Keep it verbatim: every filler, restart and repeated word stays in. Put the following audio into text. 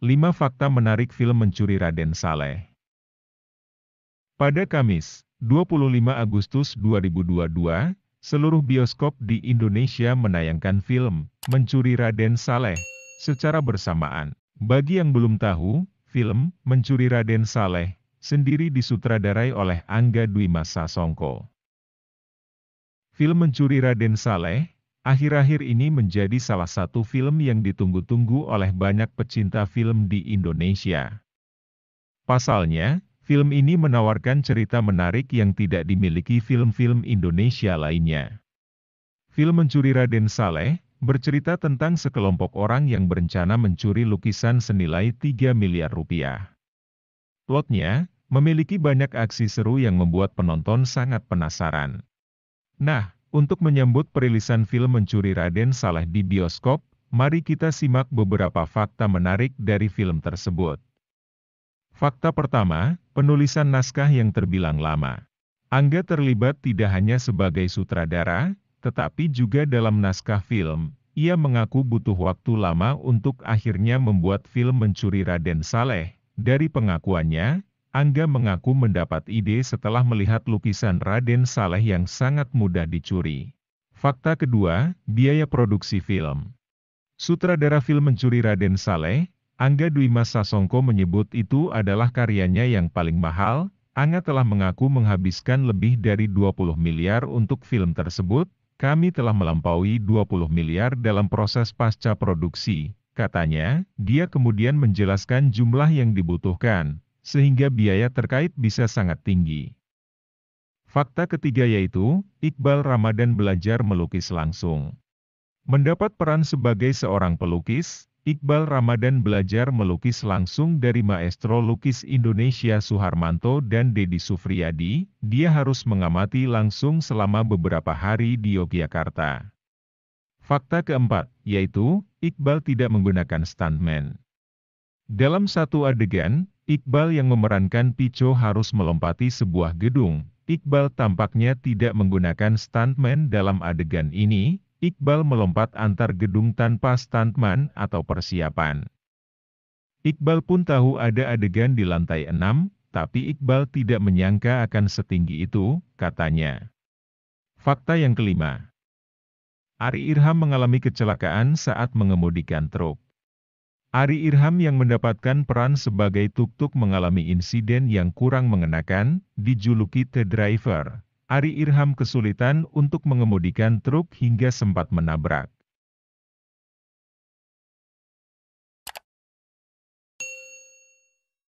lima Fakta Menarik Film Mencuri Raden Saleh. Pada Kamis, dua puluh lima Agustus dua ribu dua puluh dua, seluruh bioskop di Indonesia menayangkan film Mencuri Raden Saleh secara bersamaan. Bagi yang belum tahu, film Mencuri Raden Saleh sendiri disutradarai oleh Angga Dwimas Sasongko. Film Mencuri Raden Saleh akhir-akhir ini menjadi salah satu film yang ditunggu-tunggu oleh banyak pecinta film di Indonesia. Pasalnya, film ini menawarkan cerita menarik yang tidak dimiliki film-film Indonesia lainnya. Film Mencuri Raden Saleh bercerita tentang sekelompok orang yang berencana mencuri lukisan senilai tiga miliar rupiah. Plotnya memiliki banyak aksi seru yang membuat penonton sangat penasaran. Nah, untuk menyambut perilisan film Mencuri Raden Saleh di bioskop, mari kita simak beberapa fakta menarik dari film tersebut. Fakta pertama, penulisan naskah yang terbilang lama. Angga terlibat tidak hanya sebagai sutradara, tetapi juga dalam naskah film. Ia mengaku butuh waktu lama untuk akhirnya membuat film Mencuri Raden Saleh. Dari pengakuannya, Angga mengaku mendapat ide setelah melihat lukisan Raden Saleh yang sangat mudah dicuri. Fakta kedua, biaya produksi film. Sutradara film Mencuri Raden Saleh, Angga Dwimas Sasongko menyebut itu adalah karyanya yang paling mahal. Angga telah mengaku menghabiskan lebih dari dua puluh miliar untuk film tersebut. Kami telah melampaui dua puluh miliar dalam proses pasca produksi, katanya. Dia kemudian menjelaskan jumlah yang dibutuhkan, sehingga biaya terkait bisa sangat tinggi. Fakta ketiga yaitu, Iqbaal Ramadhan belajar melukis langsung. Mendapat peran sebagai seorang pelukis, Iqbaal Ramadhan belajar melukis langsung dari maestro lukis Indonesia Suharmanto dan Deddy Sufriyadi. Dia harus mengamati langsung selama beberapa hari di Yogyakarta. Fakta keempat, yaitu Iqbaal tidak menggunakan stuntman. Dalam satu adegan, Iqbaal yang memerankan Pico harus melompati sebuah gedung. Iqbaal tampaknya tidak menggunakan stuntman dalam adegan ini. Iqbaal melompat antar gedung tanpa stuntman atau persiapan. Iqbaal pun tahu ada adegan di lantai enam, tapi Iqbaal tidak menyangka akan setinggi itu, katanya. Fakta yang kelima. Ari Irham mengalami kecelakaan saat mengemudikan truk. Ari Irham yang mendapatkan peran sebagai tuk-tuk mengalami insiden yang kurang mengenakan, dijuluki The Driver. Ari Irham kesulitan untuk mengemudikan truk hingga sempat menabrak.